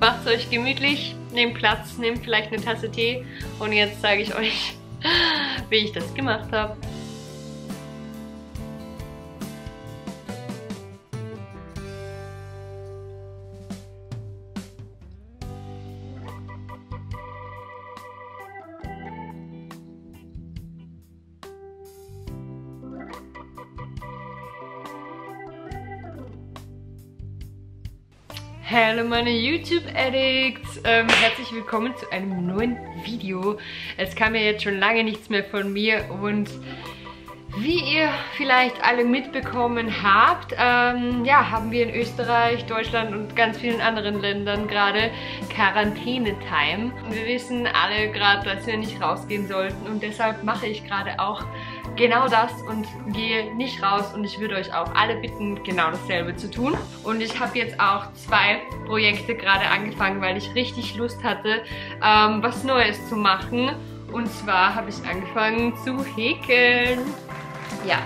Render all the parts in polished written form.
Macht's euch gemütlich, nehmt Platz, nehmt vielleicht eine Tasse Tee und jetzt zeige ich euch, wie ich das gemacht habe. Hallo meine YouTube-Addicts! Herzlich willkommen zu einem neuen Video. Es kam ja jetzt schon lange nichts mehr von mir und wie ihr vielleicht alle mitbekommen habt, haben wir in Österreich, Deutschland und ganz vielen anderen Ländern gerade Quarantäne-Time. Wir wissen alle gerade, dass wir nicht rausgehen sollten und deshalb mache ich gerade auch genau das und gehe nicht raus und ich würde euch auch alle bitten, genau dasselbe zu tun. Und ich habe jetzt auch 2 Projekte gerade angefangen, weil ich richtig Lust hatte, was Neues zu machen. Und zwar habe ich angefangen zu häkeln. Ja,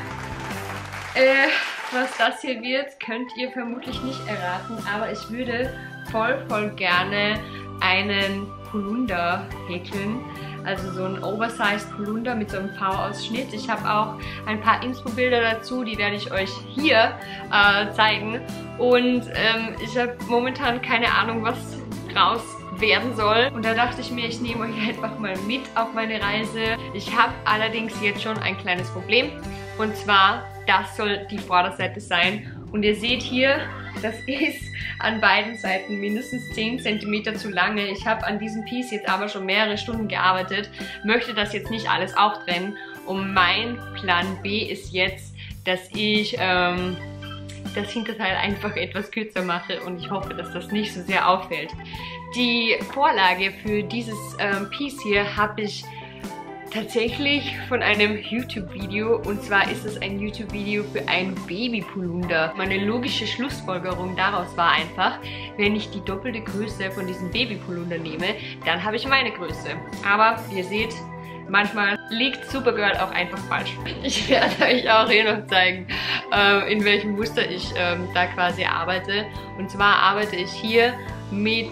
was das hier wird, könnt ihr vermutlich nicht erraten, aber ich würde voll gerne einen Polunder häkeln. Also so ein Oversized Polunder mit so einem V-Ausschnitt. Ich habe auch ein paar Infobilder dazu, die werde ich euch hier zeigen. Und ich habe momentan keine Ahnung, was draus werden soll. Und da dachte ich mir, ich nehme euch einfach mal mit auf meine Reise. Ich habe allerdings jetzt schon ein kleines Problem. Und zwar, das soll die Vorderseite sein. Und ihr seht hier, das ist an beiden Seiten mindestens 10 cm zu lange. Ich habe an diesem Piece jetzt aber schon mehrere Stunden gearbeitet, möchte das jetzt nicht alles auftrennen. Und mein Plan B ist jetzt, dass ich das Hinterteil einfach etwas kürzer mache und ich hoffe, dass das nicht so sehr auffällt. Die Vorlage für dieses Piece hier habe ich tatsächlich von einem YouTube-Video, und zwar ist es ein YouTube-Video für ein Baby-Polunder. Meine logische Schlussfolgerung daraus war einfach, wenn ich die doppelte Größe von diesem Baby-Polunder nehme, dann habe ich meine Größe. Aber ihr seht, manchmal liegt Suepergurl auch einfach falsch. Ich werde euch auch hier noch zeigen, in welchem Muster ich da quasi arbeite. Und zwar arbeite ich hier mit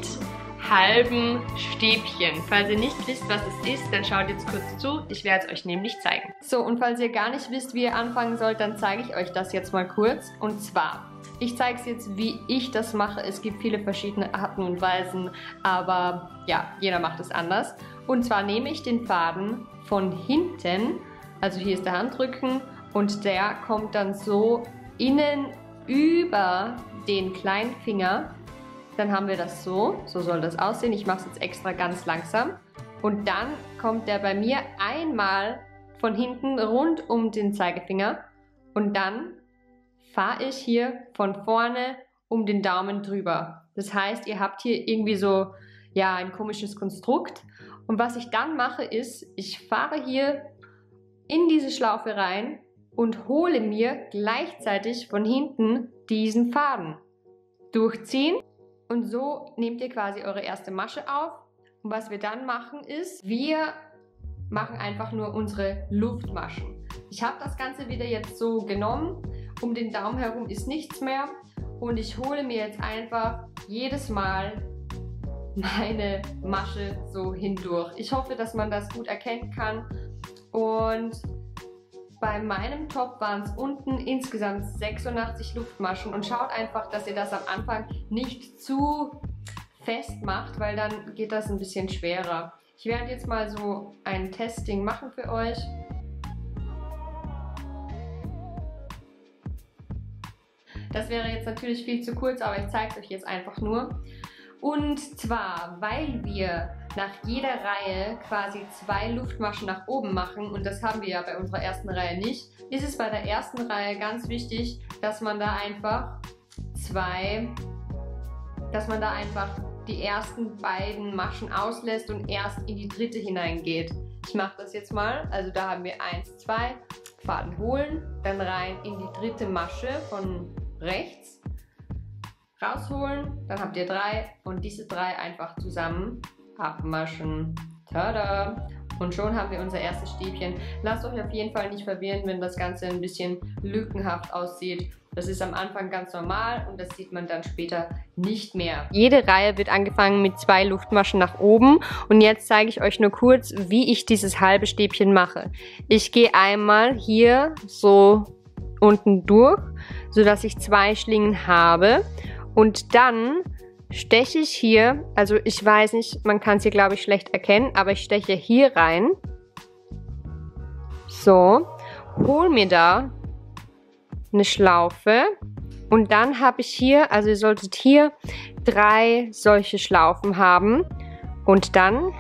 halben Stäbchen. Falls ihr nicht wisst, was es ist, dann schaut jetzt kurz zu. Ich werde es euch nämlich zeigen. So, und falls ihr gar nicht wisst, wie ihr anfangen sollt, dann zeige ich euch das jetzt mal kurz. Und zwar, ich zeige es jetzt, wie ich das mache. Es gibt viele verschiedene Arten und Weisen, aber ja, jeder macht es anders. Und zwar nehme ich den Faden von hinten, also hier ist der Handrücken, und der kommt dann so innen über den kleinen Finger. Dann haben wir das so soll das aussehen. Ich mache es jetzt extra ganz langsam. Und dann kommt der bei mir einmal von hinten rund um den Zeigefinger. Und dann fahre ich hier von vorne um den Daumen drüber. Das heißt, ihr habt hier irgendwie so, ja, ein komisches Konstrukt. Und was ich dann mache ist, ich fahre hier in diese Schlaufe rein und hole mir gleichzeitig von hinten diesen Faden. Durchziehen. Und so nehmt ihr quasi eure erste Masche auf. Und was wir dann machen ist, wir machen einfach nur unsere Luftmaschen. Ich habe das Ganze wieder jetzt so genommen. Um den Daumen herum ist nichts mehr. Und ich hole mir jetzt einfach jedes Mal meine Masche so hindurch. Ich hoffe, dass man das gut erkennen kann. Und bei meinem Top waren es unten insgesamt 86 Luftmaschen und schaut einfach, dass ihr das am Anfang nicht zu fest macht, weil dann geht das ein bisschen schwerer. Ich werde jetzt mal so ein Testing machen für euch. Das wäre jetzt natürlich viel zu kurz, aber ich zeige es euch jetzt einfach nur. Und zwar, weil wir nach jeder Reihe quasi 2 Luftmaschen nach oben machen, und das haben wir ja bei unserer ersten Reihe nicht, ist es bei der ersten Reihe ganz wichtig, dass man da einfach die ersten beiden Maschen auslässt und erst in die dritte hineingeht. Ich mache das jetzt mal, also da haben wir 1, 2, Faden holen, dann rein in die dritte Masche von rechts, rausholen, dann habt ihr 3 und diese 3 einfach zusammen abmaschen. Tada! und schon haben wir unser erstes Stäbchen. Lasst euch auf jeden Fall nicht verwirren, wenn das Ganze ein bisschen lückenhaft aussieht. Das ist am Anfang ganz normal und das sieht man dann später nicht mehr. Jede Reihe wird angefangen mit 2 Luftmaschen nach oben und jetzt zeige ich euch nur kurz, wie ich dieses halbe Stäbchen mache. Ich gehe einmal hier so unten durch, sodass ich 2 Schlingen habe und dann steche ich hier, also ich weiß nicht, man kann es hier glaube ich schlecht erkennen, aber ich steche hier rein, so, hol mir da eine Schlaufe und dann habe ich hier, also ihr solltet hier 3 solche Schlaufen haben und dann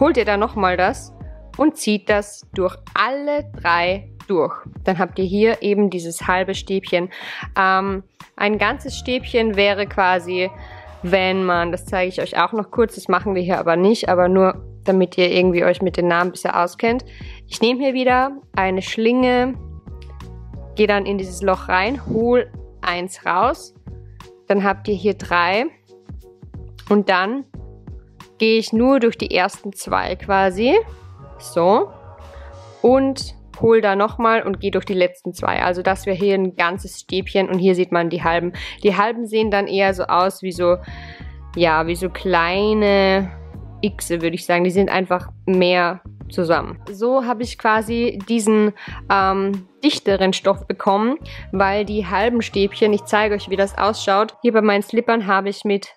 holt ihr da nochmal das und zieht das durch alle 3 durch. Dann habt ihr hier eben dieses halbe Stäbchen. Ein ganzes Stäbchen wäre quasi, wenn man, das zeige ich euch auch noch kurz, das machen wir hier aber nicht, aber nur damit ihr irgendwie euch mit den Namen besser auskennt. Ich nehme hier wieder eine Schlinge, gehe dann in dieses Loch rein, hol 1 raus, dann habt ihr hier 3 und dann gehe ich nur durch die ersten 2 quasi, so, und hol da nochmal und gehe durch die letzten 2. Also das wäre hier ein ganzes Stäbchen und hier sieht man die halben. Die halben sehen dann eher so aus wie so, ja, wie so kleine Xe, würde ich sagen. Die sind einfach mehr zusammen. So habe ich quasi diesen dichteren Stoff bekommen, weil die halben Stäbchen, ich zeige euch, wie das ausschaut. Hier bei meinen Slippern habe ich mit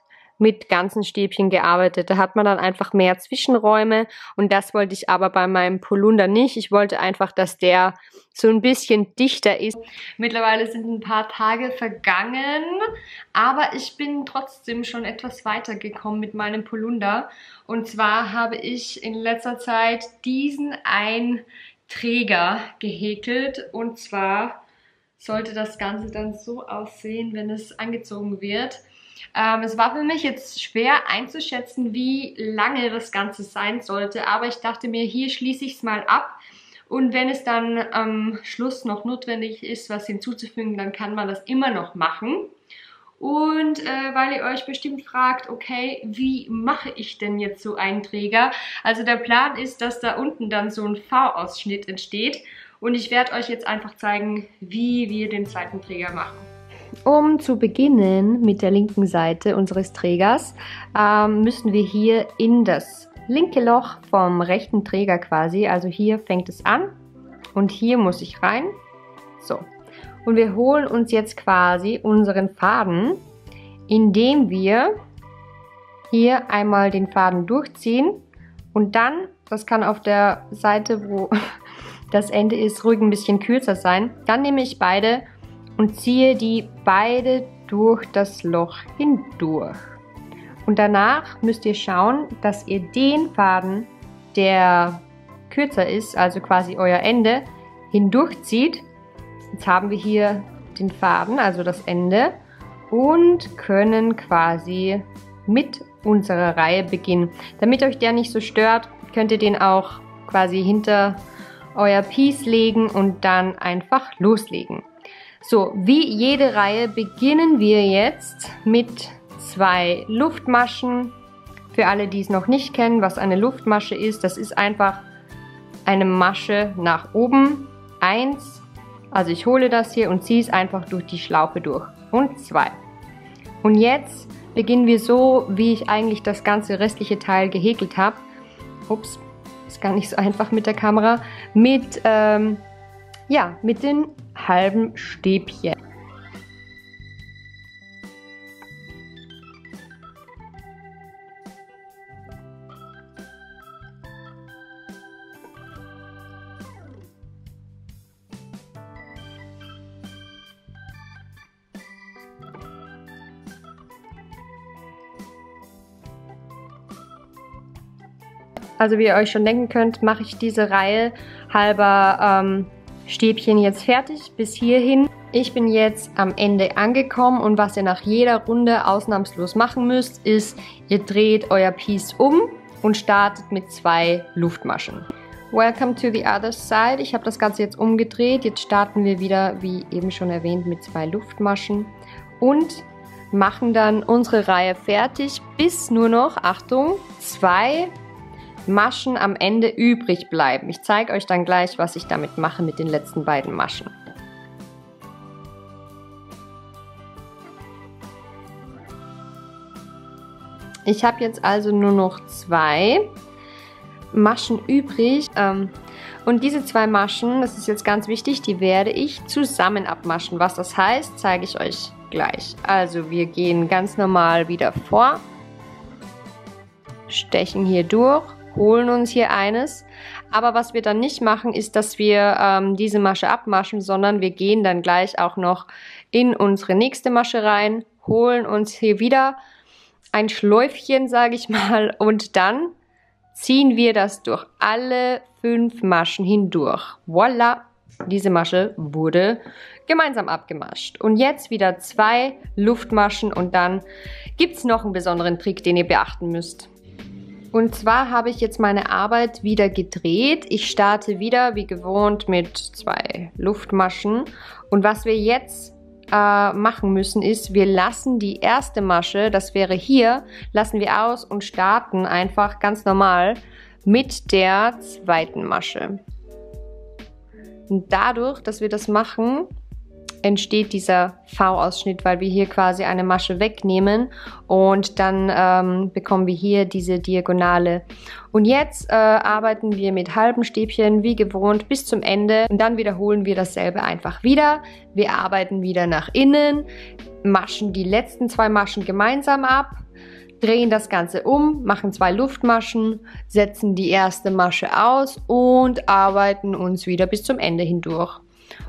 ganzen Stäbchen gearbeitet. Da hat man dann einfach mehr Zwischenräume und das wollte ich aber bei meinem Polunder nicht. Ich wollte einfach, dass der so ein bisschen dichter ist. Mittlerweile sind ein paar Tage vergangen, aber ich bin trotzdem schon etwas weiter gekommen mit meinem Polunder. Und zwar habe ich in letzter Zeit diesen einen Träger gehäkelt und zwar sollte das Ganze dann so aussehen, wenn es angezogen wird. Es war für mich jetzt schwer einzuschätzen, wie lange das Ganze sein sollte, aber ich dachte mir, hier schließe ich es mal ab und wenn es dann am Schluss noch notwendig ist, was hinzuzufügen, dann kann man das immer noch machen. Und weil ihr euch bestimmt fragt, okay, wie mache ich denn jetzt so einen Träger? Also der Plan ist, dass da unten dann so ein V-Ausschnitt entsteht und ich werde euch jetzt einfach zeigen, wie wir den zweiten Träger machen. Um zu beginnen mit der linken Seite unseres Trägers müssen wir hier in das linke Loch vom rechten Träger quasi, also hier fängt es an und hier muss ich rein, so. Und wir holen uns jetzt quasi unseren Faden, indem wir hier einmal den Faden durchziehen und dann, das kann auf der Seite, wo das Ende ist, ruhig ein bisschen kürzer sein, dann nehme ich beide und ziehe die beide durch das Loch hindurch. Und danach müsst ihr schauen, dass ihr den Faden, der kürzer ist, also quasi euer Ende, hindurchzieht. Jetzt haben wir hier den Faden, also das Ende, und können quasi mit unserer Reihe beginnen. Damit euch der nicht so stört, könnt ihr den auch quasi hinter euer Piece legen und dann einfach loslegen. So, wie jede Reihe beginnen wir jetzt mit 2 Luftmaschen. Für alle, die es noch nicht kennen, was eine Luftmasche ist, das ist einfach eine Masche nach oben. 1, also ich hole das hier und ziehe es einfach durch die Schlaufe durch. Und 2. Und jetzt beginnen wir so, wie ich eigentlich das ganze restliche Teil gehäkelt habe. Ups, ist gar nicht so einfach mit der Kamera. Mit, ja, mit den halben Stäbchen. Also wie ihr euch schon denken könnt, mache ich diese Reihe halber Stäbchen jetzt fertig bis hierhin. Ich bin jetzt am Ende angekommen und was ihr nach jeder Runde ausnahmslos machen müsst, ist, ihr dreht euer Piece um und startet mit 2 Luftmaschen. Welcome to the other side. Ich habe das Ganze jetzt umgedreht. Jetzt starten wir wieder, wie eben schon erwähnt, mit 2 Luftmaschen und machen dann unsere Reihe fertig bis nur noch, Achtung, 2 Maschen am Ende übrig bleiben. Ich zeige euch dann gleich, was ich damit mache mit den letzten beiden Maschen. Ich habe jetzt also nur noch zwei Maschen übrig und diese zwei Maschen, das ist jetzt ganz wichtig, die werde ich zusammen abmaschen. Was das heißt, zeige ich euch gleich. Also wir gehen ganz normal wieder vor, stechen hier durch, holen uns hier eines, aber was wir dann nicht machen, ist, dass wir diese Masche abmaschen, sondern wir gehen dann gleich auch noch in unsere nächste Masche rein, holen uns hier wieder ein Schläufchen, sage ich mal, und dann ziehen wir das durch alle 5 Maschen hindurch. Voila! Diese Masche wurde gemeinsam abgemascht. Und jetzt wieder 2 Luftmaschen und dann gibt es noch einen besonderen Trick, den ihr beachten müsst. Und zwar habe ich jetzt meine Arbeit wieder gedreht. Ich starte wieder, wie gewohnt, mit 2 Luftmaschen. Und was wir jetzt machen müssen, ist, wir lassen die erste Masche, das wäre hier, lassen wir aus und starten einfach ganz normal mit der zweiten Masche. Und dadurch, dass wir das machen, entsteht dieser V-Ausschnitt, weil wir hier quasi eine Masche wegnehmen und dann bekommen wir hier diese Diagonale. Und jetzt arbeiten wir mit halben Stäbchen, wie gewohnt, bis zum Ende und dann wiederholen wir dasselbe einfach wieder. Wir arbeiten wieder nach innen, maschen die letzten 2 Maschen gemeinsam ab, drehen das Ganze um, machen 2 Luftmaschen, setzen die erste Masche aus und arbeiten uns wieder bis zum Ende hindurch.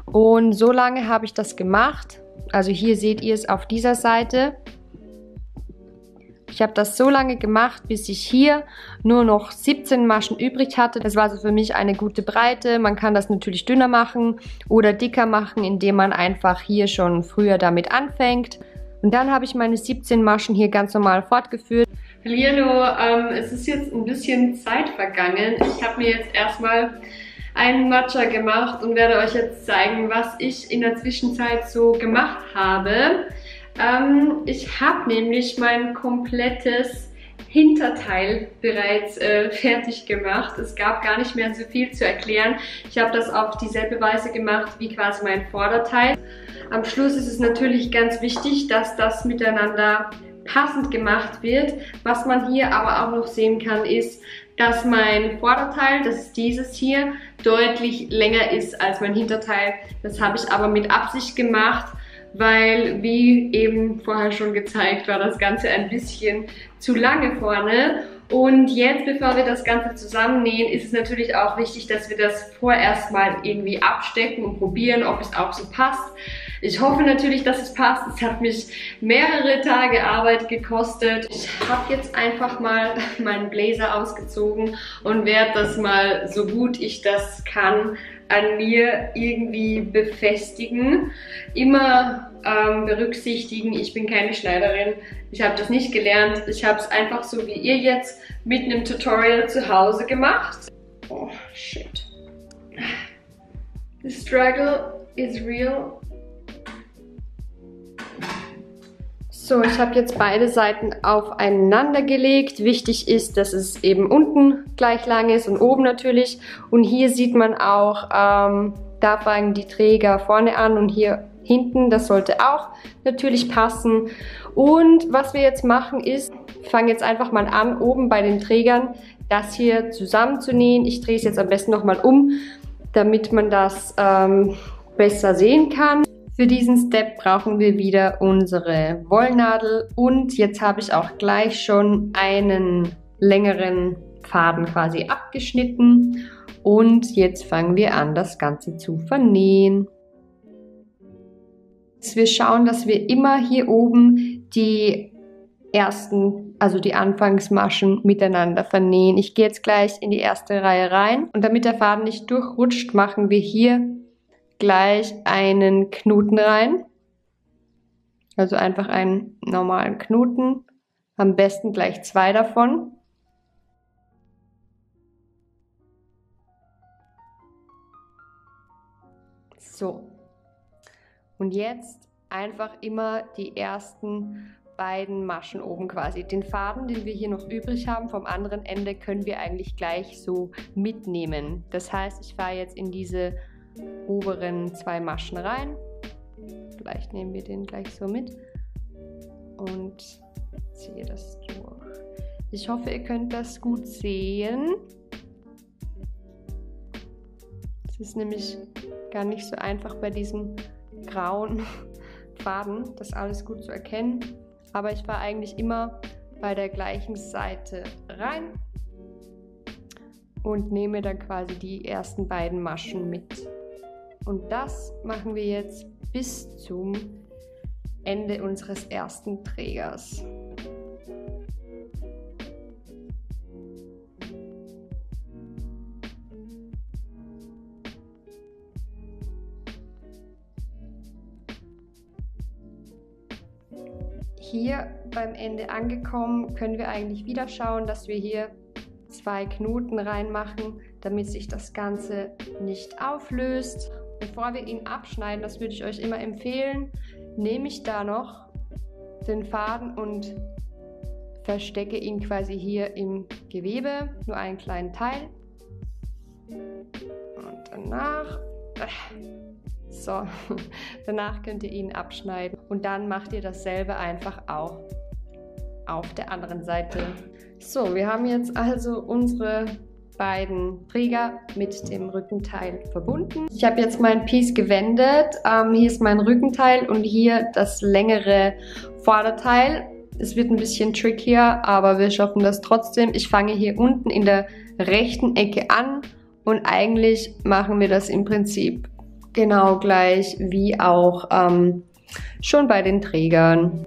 Und so lange habe ich das gemacht, also hier seht ihr es auf dieser Seite. Ich habe das so lange gemacht, bis ich hier nur noch 17 Maschen übrig hatte. Das war also für mich eine gute Breite. Man kann das natürlich dünner machen oder dicker machen, indem man einfach hier schon früher damit anfängt. Und dann habe ich meine 17 Maschen hier ganz normal fortgeführt. Hallihallo, es ist jetzt ein bisschen Zeit vergangen. Ich habe mir jetzt erstmal einen Matcha gemacht und werde euch jetzt zeigen, was ich in der Zwischenzeit so gemacht habe. Ich habe nämlich mein komplettes Hinterteil bereits fertig gemacht. Es gab gar nicht mehr so viel zu erklären. Ich habe das auf dieselbe Weise gemacht wie quasi mein Vorderteil. Am Schluss ist es natürlich ganz wichtig, dass das miteinander passend gemacht wird. Was man hier aber auch noch sehen kann, ist, dass mein Vorderteil, das ist dieses hier, deutlich länger ist als mein Hinterteil. Das habe ich aber mit Absicht gemacht, weil, wie eben vorher schon gezeigt, war das Ganze ein bisschen zu lange vorne. Und jetzt, bevor wir das Ganze zusammennähen, ist es natürlich auch wichtig, dass wir das vorerst mal irgendwie abstecken und probieren, ob es auch so passt. Ich hoffe natürlich, dass es passt. Es hat mich mehrere Tage Arbeit gekostet. Ich habe jetzt einfach mal meinen Blazer ausgezogen und werde das mal, so gut ich das kann, an mir irgendwie befestigen. Immer berücksichtigen, ich bin keine Schneiderin, ich habe das nicht gelernt, ich habe es einfach so wie ihr jetzt mit einem Tutorial zu Hause gemacht. Oh shit. The struggle is real. So, ich habe jetzt beide Seiten aufeinander gelegt. Wichtig ist, dass es eben unten gleich lang ist und oben natürlich. Und hier sieht man auch, da fangen die Träger vorne an und hier hinten. Das sollte auch natürlich passen. Und was wir jetzt machen ist, ich fange jetzt einfach mal an, oben bei den Trägern das hier zusammenzunähen. Ich drehe es jetzt am besten nochmal um, damit man das besser sehen kann. Für diesen Step brauchen wir wieder unsere Wollnadel und jetzt habe ich auch gleich schon einen längeren Faden quasi abgeschnitten und jetzt fangen wir an, das Ganze zu vernähen. Wir schauen, dass wir immer hier oben die ersten, also die Anfangsmaschen miteinander vernähen. Ich gehe jetzt gleich in die erste Reihe rein und damit der Faden nicht durchrutscht, machen wir hier gleich einen Knoten rein, also einfach einen normalen Knoten, am besten gleich 2 davon. So, und jetzt einfach immer die ersten beiden Maschen oben quasi. Den Faden, den wir hier noch übrig haben vom anderen Ende, können wir eigentlich gleich so mitnehmen. Das heißt, ich fahre jetzt in diese oberen zwei Maschen rein. Vielleicht nehmen wir den gleich so mit und ziehe das durch. Ich hoffe, ihr könnt das gut sehen. Es ist nämlich gar nicht so einfach bei diesem grauen Faden, das alles gut zu erkennen. Aber ich fahre eigentlich immer bei der gleichen Seite rein und nehme dann quasi die ersten beiden Maschen mit. Und das machen wir jetzt bis zum Ende unseres ersten Trägers. Hier beim Ende angekommen, können wir eigentlich wieder schauen, dass wir hier zwei Knoten reinmachen, damit sich das Ganze nicht auflöst. Bevor wir ihn abschneiden, das würde ich euch immer empfehlen, nehme ich da noch den Faden und verstecke ihn quasi hier im Gewebe, nur einen kleinen Teil. Und danach... So, danach könnt ihr ihn abschneiden und dann macht ihr dasselbe einfach auch auf der anderen Seite. So, wir haben jetzt also unsere beiden Träger mit dem Rückenteil verbunden. Ich habe jetzt mein Piece gewendet. Hier ist mein Rückenteil und hier das längere Vorderteil. Es wird ein bisschen trickier, aber wir schaffen das trotzdem. Ich fange hier unten in der rechten Ecke an und eigentlich machen wir das im Prinzip genau gleich wie auch schon bei den Trägern.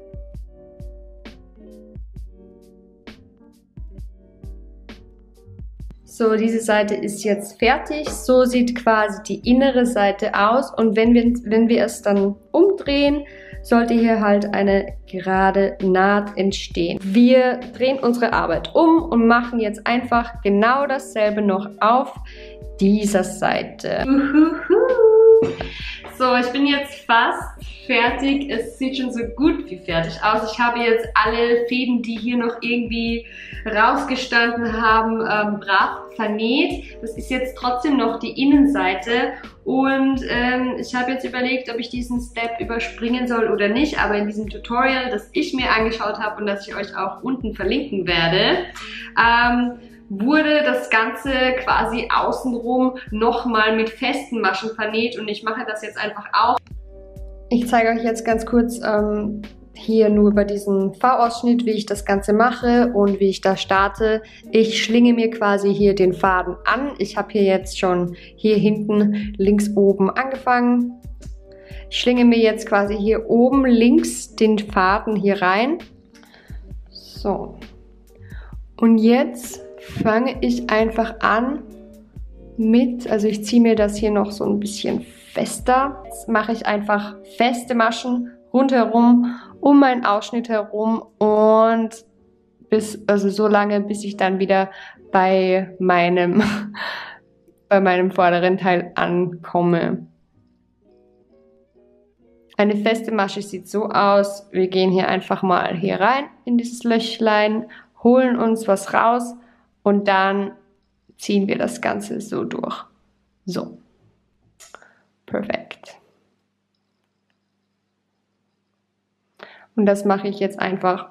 So, diese Seite ist jetzt fertig. So sieht quasi die innere Seite aus. Und wenn wir es dann umdrehen, sollte hier halt eine gerade Naht entstehen. Wir drehen unsere Arbeit um und machen jetzt einfach genau dasselbe noch auf dieser Seite. So, ich bin jetzt fast fertig. Es sieht schon so gut wie fertig aus. Ich habe jetzt alle Fäden, die hier noch irgendwie rausgestanden haben, brav vernäht. Das ist jetzt trotzdem noch die Innenseite. Und ich habe jetzt überlegt, ob ich diesen Step überspringen soll oder nicht. Aber in diesem Tutorial, das ich mir angeschaut habe und das ich euch auch unten verlinken werde, wurde das Ganze quasi außenrum nochmal mit festen Maschen vernäht und ich mache das jetzt einfach auch. Ich zeige euch jetzt ganz kurz hier nur über diesen V-Ausschnitt, wie ich das Ganze mache und wie ich da starte. Ich schlinge mir quasi hier den Faden an. Ich habe hier jetzt schon hier hinten links oben angefangen. Ich schlinge mir jetzt quasi hier oben links den Faden hier rein. So. Und jetzt fange ich einfach an mit, also ich ziehe mir das hier noch so ein bisschen fester. Jetzt mache ich einfach feste Maschen rundherum, um meinen Ausschnitt herum und so lange, bis ich dann wieder bei meinem vorderen Teil ankomme. Eine feste Masche sieht so aus. Wir gehen hier einfach mal hier rein in dieses Löchlein, holen uns was raus. Und dann ziehen wir das Ganze so durch. So. Perfekt. Und das mache ich jetzt einfach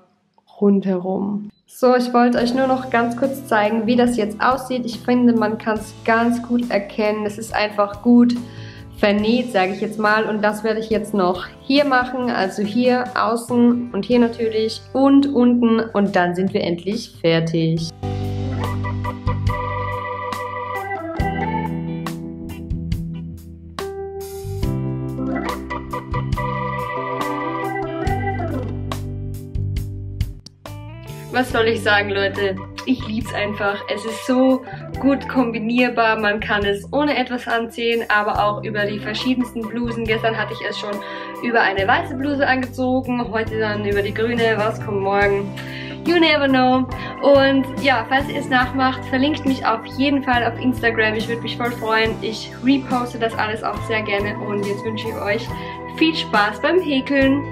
rundherum. So, ich wollte euch nur noch ganz kurz zeigen, wie das jetzt aussieht. Ich finde, man kann es ganz gut erkennen. Es ist einfach gut vernäht, sage ich jetzt mal. Und das werde ich jetzt noch hier machen. Also hier außen und hier natürlich und unten. Und dann sind wir endlich fertig. Was soll ich sagen, Leute? Ich liebe es einfach. Es ist so gut kombinierbar. Man kann es ohne etwas anziehen, aber auch über die verschiedensten Blusen. Gestern hatte ich es schon über eine weiße Bluse angezogen, heute dann über die grüne. Was kommt morgen? You never know. Und ja, falls ihr es nachmacht, verlinkt mich auf jeden Fall auf Instagram. Ich würde mich voll freuen. Ich reposte das alles auch sehr gerne. Und jetzt wünsche ich euch viel Spaß beim Häkeln.